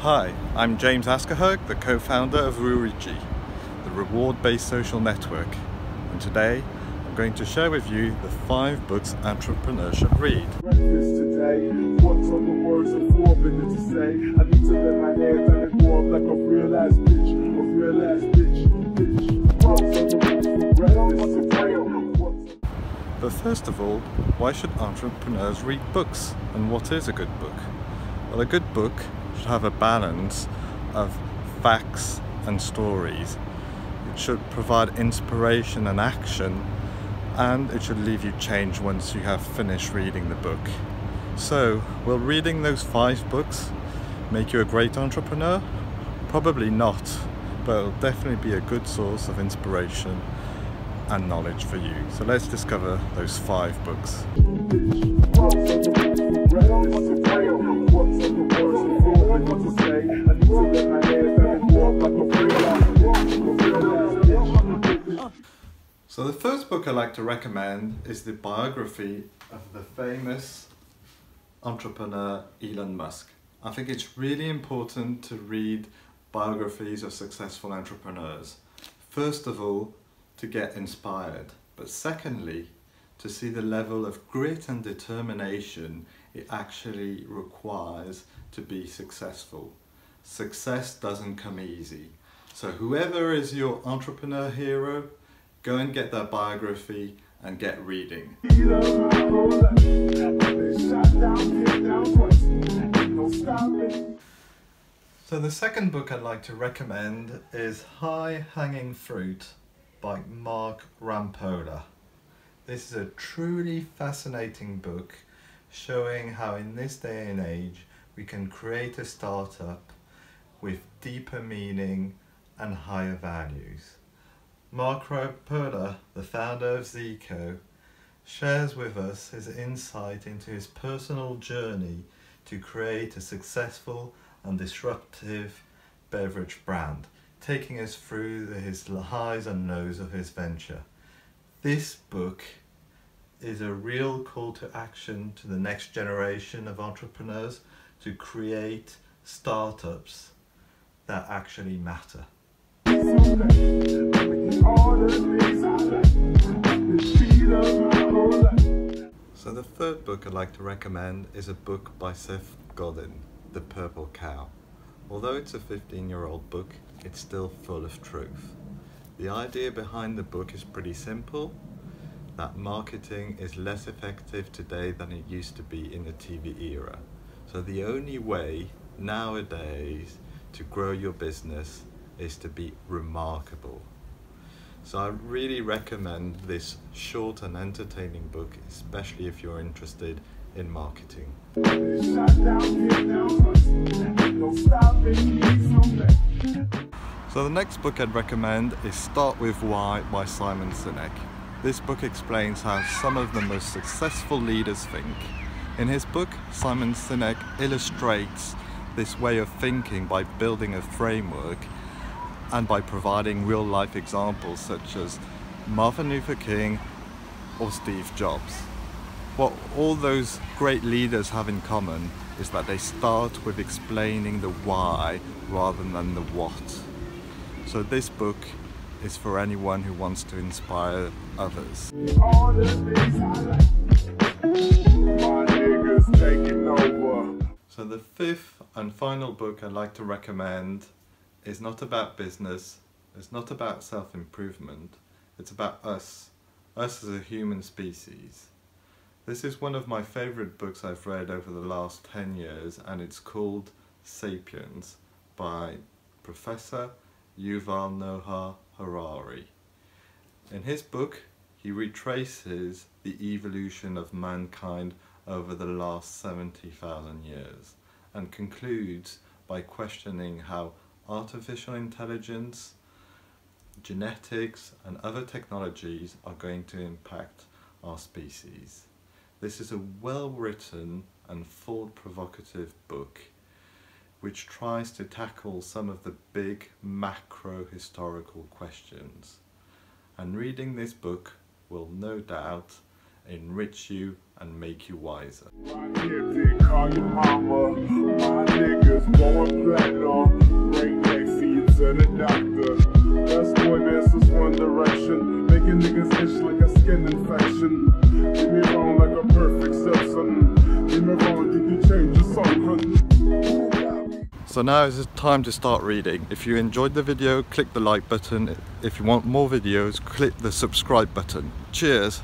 Hi, I'm James Aschehoug, the co-founder of Uriji, the reward-based social network, and today I'm going to share with you the 5 books entrepreneurs should read. But first of all, why should entrepreneurs read books, and what is a good book? Well, a good book should have a balance of facts and stories. It should provide inspiration and action, and it should leave you changed once you have finished reading the book. So, will reading those 5 books make you a great entrepreneur? Probably not, but it'll definitely be a good source of inspiration and knowledge for you. So let's discover those 5 books. So the first book I like to recommend is the biography of the famous entrepreneur Elon Musk. I think it's really important to read biographies of successful entrepreneurs. First of all, to get inspired, but secondly, to see the level of grit and determination it actually requires to be successful. Success doesn't come easy. So whoever is your entrepreneur hero, go and get their biography and get reading. So the second book I'd like to recommend is High-Hanging Fruit by Mark Rampolla. This is a truly fascinating book showing how in this day and age we can create a startup with deeper meaning and higher values. Mark Rampolla, the founder of Zico, shares with us his insight into his personal journey to create a successful and disruptive beverage brand, taking us through his highs and lows of his venture. This book is a real call to action to the next generation of entrepreneurs to create startups that actually matter. So the third book I'd like to recommend is a book by Seth Godin, The Purple Cow. Although it's a 15-year-old book, it's still full of truth. The idea behind the book is pretty simple, that marketing is less effective today than it used to be in the TV era. So the only way nowadays to grow your business is to be remarkable. So I really recommend this short and entertaining book, especially if you're interested in marketing. So the next book I'd recommend is Start With Why by Simon Sinek. This book explains how some of the most successful leaders think. In his book, Simon Sinek illustrates this way of thinking by building a framework and by providing real-life examples such as Martin Luther King or Steve Jobs. What all those great leaders have in common is that they start with explaining the why rather than the what. So this book is for anyone who wants to inspire others. So the fifth and final book I'd like to recommend is not about business, it's not about self-improvement, it's about us as a human species. This is one of my favourite books I've read over the last 10 years, and it's called Sapiens by Professor Yuval Noah Harari. In his book, he retraces the evolution of mankind over the last 70,000 years and concludes by questioning how artificial intelligence, genetics and other technologies are going to impact our species. This is a well-written and thought-provocative book which tries to tackle some of the big macro historical questions. And reading this book will no doubt enrich you and make you wiser. So now is the time to start reading. If you enjoyed the video, click the like button. If you want more videos, click the subscribe button. Cheers!